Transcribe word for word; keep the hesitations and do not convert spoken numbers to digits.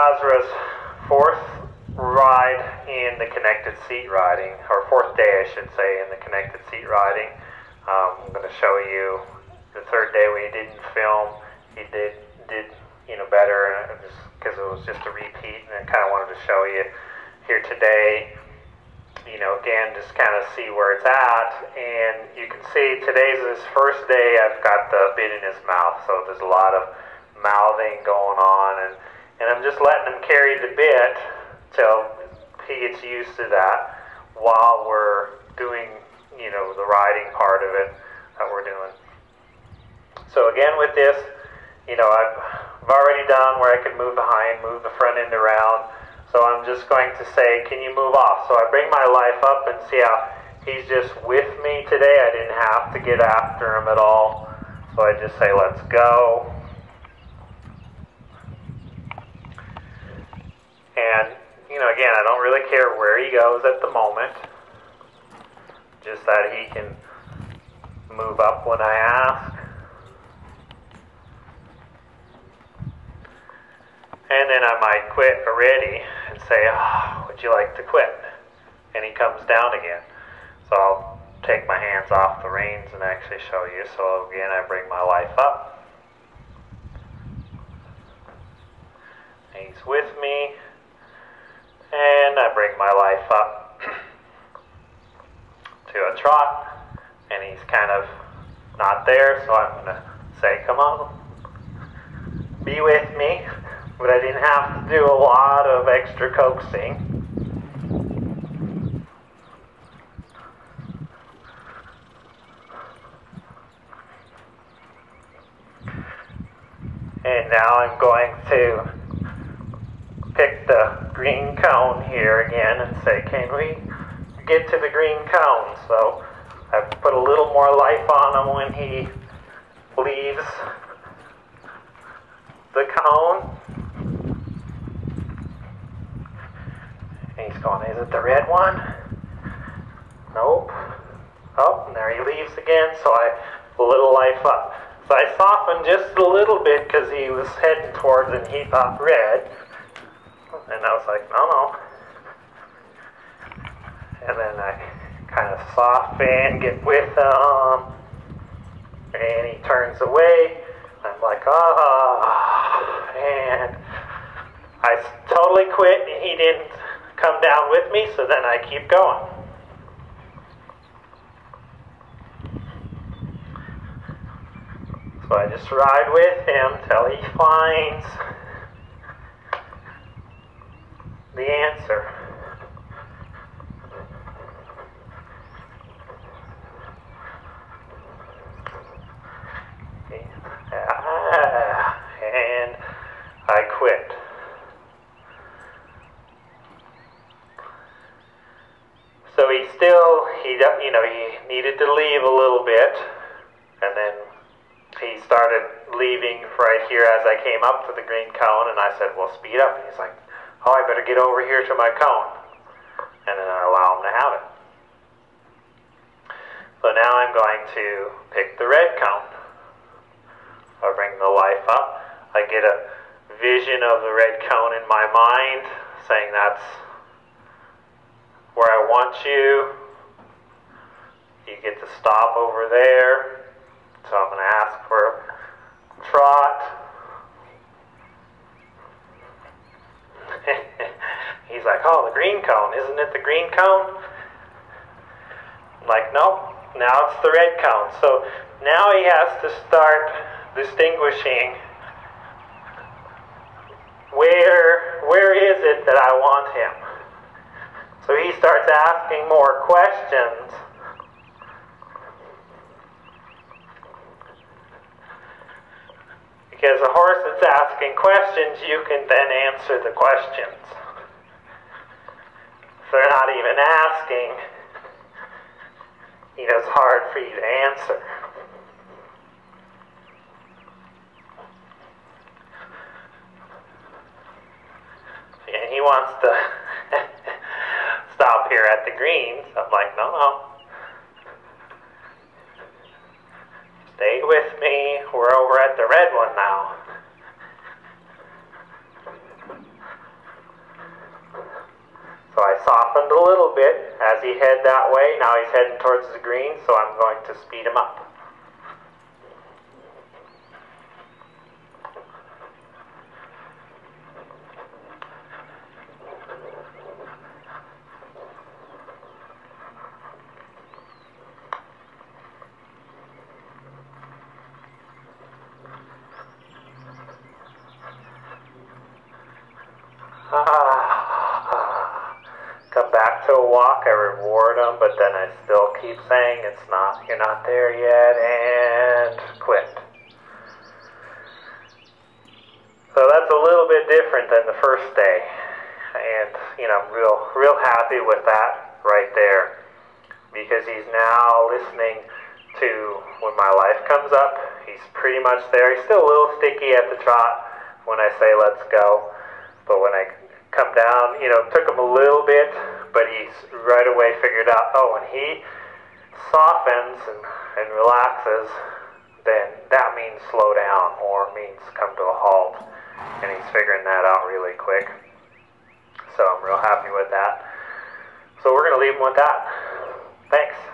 Gasra's fourth ride in the connected seat riding, or fourth day I should say, in the connected seat riding. Um, I'm going to show you the third day we didn't film. He did, did you know, better because it was just a repeat, and I kind of wanted to show you here today. You know, again, just kind of see where it's at, and you can see today's this first day I've got the bit in his mouth, so there's a lot of mouthing going on, and, and I'm just letting him carry the bit till he gets used to that while we're doing, you know, the riding part of it that we're doing. So again with this, you know, I've, I've already done where I could move behind, move the front end around. So I'm just going to say, can you move off? So I bring my life up and see how he's just with me today. I didn't have to get after him at all. So I just say, let's go. And, you know, again, I don't really care where he goes at the moment. Just that he can move up when I ask. And then I might quit already and say, oh, would you like to quit? And he comes down again. So I'll take my hands off the reins and actually show you. So again, I bring my life up. He's with me. And I bring my life up to a trot. And he's kind of not there. So I'm going to say, come on, be with me. But I didn't have to do a lot of extra coaxing. And now I'm going to pick the green cone here again and say, can we get to the green cone? So I put a little more life on him when he leaves the cone. He's going, is it the red one? Nope. Oh, and there he leaves again, so I little life up. So I softened just a little bit because he was heading towards and he thought red. And I was like, no, no. And then I kind of soften, get with him. And he turns away. I'm like, ah. And I totally quit and he didn't come down with me, so then I keep going. So I just ride with him till he finds the answer. And I quit. So he still, he, you know, he needed to leave a little bit, and then he started leaving right here as I came up to the green cone, and I said, well, speed up. And he's like, oh, I better get over here to my cone, and then I allow him to have it. So now I'm going to pick the red cone. I bring the life up. I get a vision of the red cone in my mind, saying that's where I want you. You get to stop over there. So I'm going to ask for a trot. He's like, oh, the green cone. Isn't it the green cone? I'm like, nope. Now it's the red cone. So now he has to start distinguishing where, where is it that I want him. So he starts asking more questions. Because a horse that's asking questions, you can then answer the questions. If they're not even asking, you know, it's hard for you to answer. And he wants to stop here at the greens. I'm like, no, no. Stay with me. We're over at the red one now. So I softened a little bit as he headed that way. Now he's heading towards the green, so I'm going to speed him up. Walk, I reward them, but then I still keep saying it's not, you're not there yet, and quit. So that's a little bit different than the first day, and you know, I'm real, real happy with that right there, because he's now listening to when my life comes up. He's pretty much there. He's still a little sticky at the trot when I say let's go, but when I come down, you know, took him a little bit, but he right away figured out, oh, when he softens and, and relaxes, then that means slow down or means come to a halt. And he's figuring that out really quick. So I'm real happy with that. So we're going to leave him with that. Thanks.